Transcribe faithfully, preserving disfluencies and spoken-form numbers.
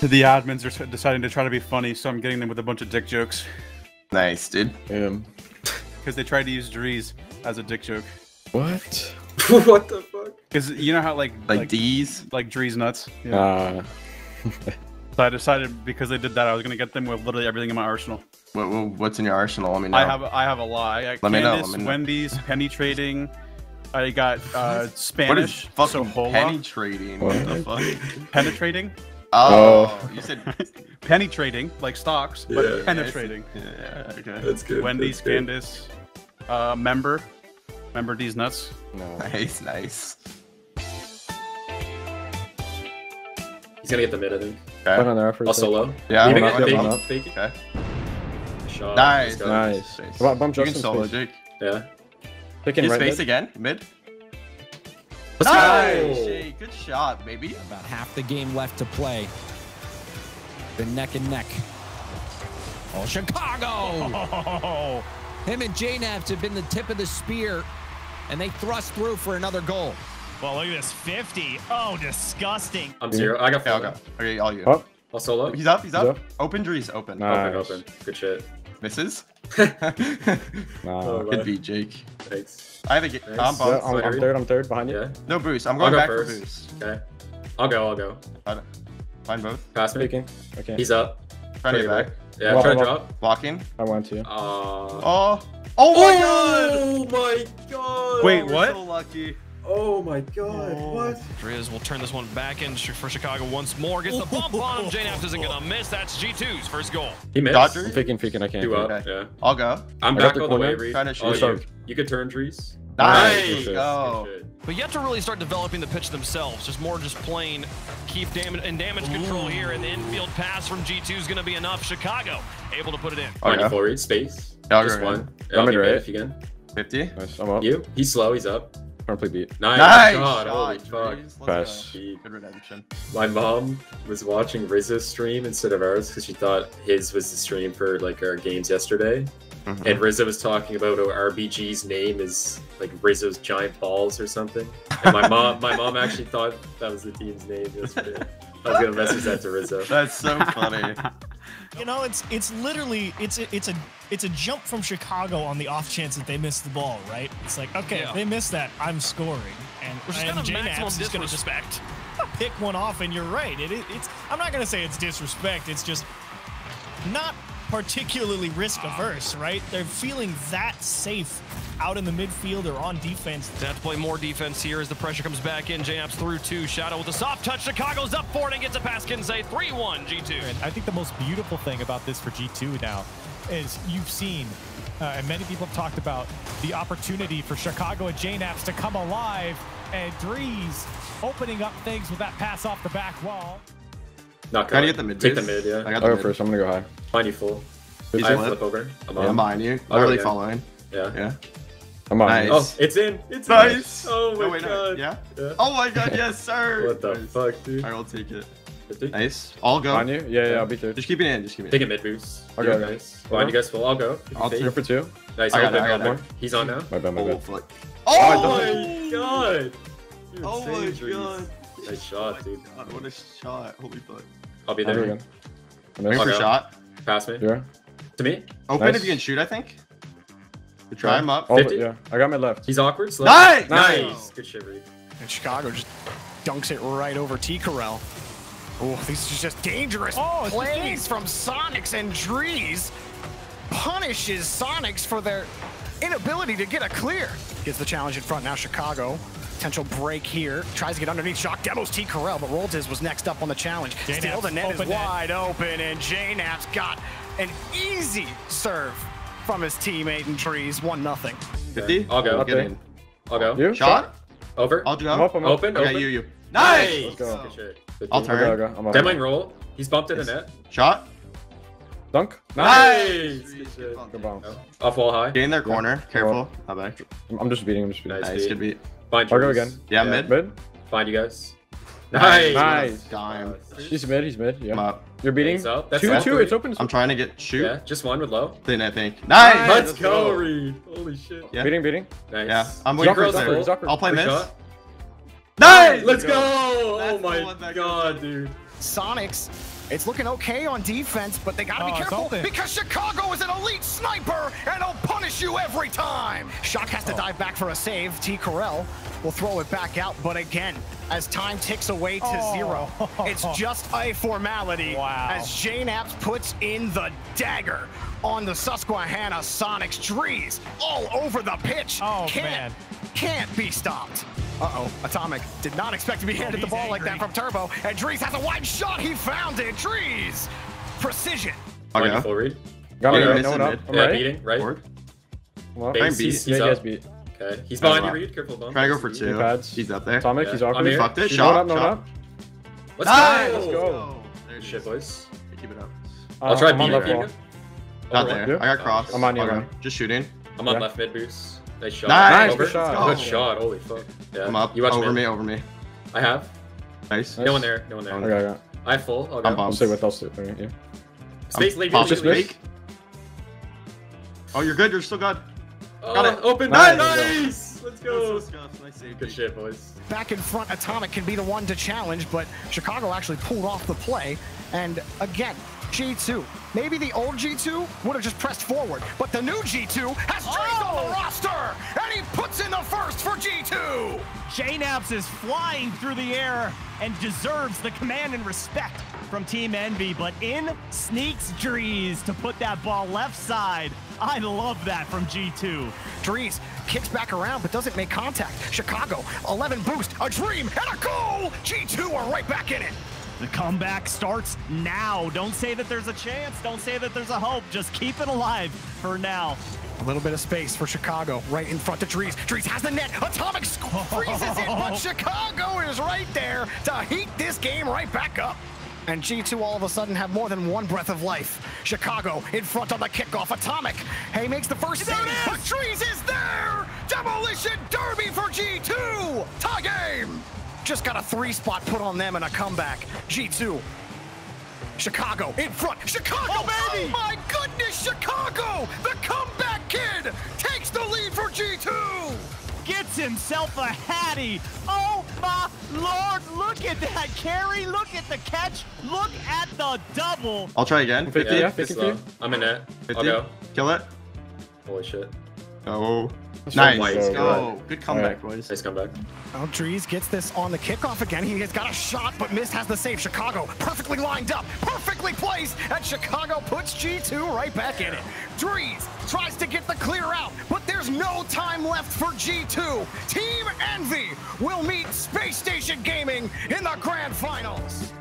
The admins are deciding to try to be funny, so I'm getting them with a bunch of dick jokes. Nice, dude. Um. Because they tried to use Dreaz as a dick joke. What? What the fuck? Because you know how like like, like D's, like Dreaz nuts. Yeah. Uh. So I decided because they did that, I was gonna get them with literally everything in my arsenal. What, what what's in your arsenal? Let me know. I have I have a lot. I got Let Candace, me know. Let me Wendy's, know. Penny trading. I got uh, Spanish. What is fucking so penny trading? What the fuck? Penetrating. Oh, oh, you said penny trading, like stocks, yeah, but penetrating. Yeah, okay. That's good. Wendy's, that's good. Candace, uh, member, member these nuts. No. Nice, nice. He's gonna get the mid, I think. Okay. Also low. Yeah, Leaving I'm not up. Thank you. Okay. Shot. Nice, nice. Nice. What about bump Justin's face? Jake. Yeah. Picking his right face mid. Again, mid. Let's nice! Go. Good shot, baby. About half the game left to play. Been neck and neck. Oh, Chicago! Oh. Him and JNaps have been the tip of the spear, and they thrust through for another goal. Well, look at this, fifty. Oh, disgusting. I'm zero. I got four. Okay, okay, all you. Oh. I'll solo. He's up, he's up. He's up. Open, Dreaz, open. Nice. Open, open. Good shit. Misses? Wow. Oh, could be Jake. Thanks. I have a I'm, I'm, so, I'm, I'm third, I'm third, behind you. Yeah. No boost, I'm going go back first. For boost. Okay. I'll go, I'll go. Find both. Pass me. Okay. Okay. He's up. Trying to get back. back. Yeah, I'm trying to drop. Blocking. I want to. Uh, oh. Oh my oh! god! Oh my god! Wait, what? We're so lucky. Oh my god, oh. What? Dreaz will turn this one back in for Chicago once more. Gets the bump on him. JNav isn't gonna miss. That's G two's first goal. He missed. Dodger? Faking, faking, I can't. Do up, okay. Yeah. I'll go. I'm I back all the way, Reed. Oh, you, you could turn, Dreaz. Nice! Nice. Go. But you have to really start developing the pitch themselves. There's more just plain keep damage and damage control Ooh. Here. And the infield pass from G two is gonna be enough. Chicago able to put it in. ninety-four, Reed. Space. Dodger, just one. I'll be right if you can. fifty. Nice, I'm up. You? He's slow, he's up. Probably beat. Nice! Nice God, shot, holy fuck. Pass. Good redemption. My mom was watching Rizzo's stream instead of ours because she thought his was the stream for like our games yesterday. Mm-hmm. And Rizzo was talking about oh, R B G's name is like Rizzo's Giant Balls or something. And my mom my mom actually thought that was the team's name yesterday. I was gonna message that to Rizzo. That's so funny. You know, it's it's literally it's a, it's a it's a jump from Chicago on the off chance that they miss the ball, right? It's like okay, yeah. If they miss that, I'm scoring, and we're just gonna maximum disrespect. Gonna pick one off, and you're right. It, it it's I'm not gonna say it's disrespect. It's just not particularly risk averse, right? They're feeling that safe out in the midfield or on defense. They have to play more defense here as the pressure comes back in. JNaps through two. Shadow with a soft touch. Chicago's up for it and gets a pass. Kinsey three one G two. And I think the most beautiful thing about this for G two now is you've seen, uh, and many people have talked about the opportunity for Chicago and JNaps to come alive, and Dreaz opening up things with that pass off the back wall. Not good. I get the mid. Take the mid, yeah. I got the I'll go mid. First. I'm gonna go high. Find you full. He's I flip over. I'm yeah, on. I'm behind you. I'm oh, really yeah. following. Yeah. Yeah. I'm on. Nice. Oh, it's in. It's nice. nice. Oh my no, wait, god. No. Yeah? yeah. Oh my god. Yes, sir. What the nice. Fuck, dude? All right, I'll take it. fifty? Nice. I'll go. On you? Yeah, yeah. I'll be third. Just keep it in. Just keep it in. Take a mid boost. I'll go. Nice. Find you guys full. I'll go. I'll go for two. Nice. I got one. He's on now. My bad. My bad. Oh my god. Oh my god. Nice shot, dude. God, what a shot. Holy fuck. I'll be there. Waiting for shot. Pass me. Yeah. To me. Open nice. If you can shoot, I think. You try yeah. him up. fifty. Yeah. I got my left. He's awkward. Slow. Nice! Nice! Nice. Good shit, Reed. And Chicago just dunks it right over T-Corel. Oh, this is just dangerous oh, plays from Sonics, and Dreaz punishes Sonics for their inability to get a clear. Gets the challenge in front now, Chicago. Potential break here. Tries to get underneath. Shock demos T-Corel, but Rolltiz was next up on the challenge. JNaps Still, the net is wide net. Open, and JNaps got an easy serve from his teammate in Dreaz. one nothing. fifty? I'll go. I'll get in. I'll go. You? Shot? Over. I'll go. I'm up, I'm up. Open. Okay, open. You, you. Nice! Let's go. Good I'll turn. I'll go, I'll go. I'm up. Demoing roll. He's bumped in yes. the net. Shot? Dunk. Nice! Nice. Good good bounce. Oh. Off wall high. Get in their corner. Yeah. Careful. How back? I'm just beating him. Just beating. Nice, nice. Good beat. Find I'll go again. Yeah, yeah, mid. Mid. Find you guys. Nice. Nice. Dime. He's mid. He's mid. Yeah. I'm up. You're beating. Two, two. Three. It's open. I'm trying to get shoot. Yeah, just one with low. Thin, I think. Nice. nice. Let's, Let's go, go, Reed. Holy shit. Yeah. Beating, beating. Nice. Yeah. I'm waiting for there. I'll play mid. Nice. Let's go. go. Oh my god, dude. Sonics, it's looking okay on defense, but they gotta oh, be careful because Chicago is an elite sniper and he'll punish you every time. Shock has to oh. dive back for a save. T-Corel will throw it back out, but again, as time ticks away to oh. zero, it's just a formality wow. as JNaps puts in the dagger on the Susquehanna Sonics. Dreaz all over the pitch. Oh, can't, man. Can't be stopped. Uh-oh, Atomic did not expect to be handed oh, the ball angry. like that from Turbo, and Dreaz has a wide shot. He found it. Dreaz, precision. Okay. Wonderful read. Got yeah, it. No one up. I'm yeah, ready. Beating, right? Well, Base, I'm beat. He's, he's yeah, up. Beat. Okay, he's behind you, Reed. Careful, bump. Try to go for two. Pads. He's up there. Atomic, yeah. he's awkward. Fuck this. Shot, shot. Let's go. Let's go. There shit, boys. Keep it up. I'll try beating. Not there. I got cross. I'm on you. Just shooting. I'm on left mid boost. Nice shot. Nice over. shot. Good shot. Holy fuck. Yeah. I'm up. You watch over mid. me. Over me. I have. Nice. No one there. No one there. Okay, okay. I full. I'll go. I'm I'll stay with. I'll stay with you. Space leak. Just leak. Oh, you're good. You're still good. Oh, got it. Open. Nice. nice. Let's go. Nice save. Good shit, boys. Back in front, Atomic can be the one to challenge, but Chicago actually pulled off the play. And again, G two. Maybe the old G two would have just pressed forward, but the new G two has Dreaz oh! on the roster, and he puts in the first for G two. JNaps is flying through the air and deserves the command and respect from Team Envy, but in sneaks Dreaz to put that ball left side. I love that from G two. Dreaz kicks back around, but doesn't make contact. Chicago, eleven boost, a dream, and a goal! G two are right back in it. The comeback starts now. Don't say that there's a chance. Don't say that there's a hope. Just keep it alive for now. A little bit of space for Chicago right in front of Dreaz. Dreaz has the net. Atomic freezes it, but Chicago is right there to heat this game right back up. And G two all of a sudden have more than one breath of life. Chicago in front on the kickoff. Atomic, hey, makes the first save, but Dreaz is there. Demolition derby for G two. Tie game. Just got a three spot put on them and a comeback. G two. Chicago in front. Chicago, oh, baby! Oh my goodness, Chicago! The comeback kid takes the lead for G two! Gets himself a hattie. Oh my lord, look at that carry, look at the catch, look at the double. I'll try again. fifty, yeah, fifty. I'm in it. I'll go. Kill it. Holy shit. Oh. Nice. Let's go. Good comeback, boys. Nice comeback. Oh, Dreaz gets this on the kickoff again. He has got a shot, but missed, has the save. Chicago perfectly lined up, perfectly placed, and Chicago puts G two right back in it. Dreaz tries to get the clear out, but there's no time left for G two. Team Envy will meet Space Station Gaming in the grand finals.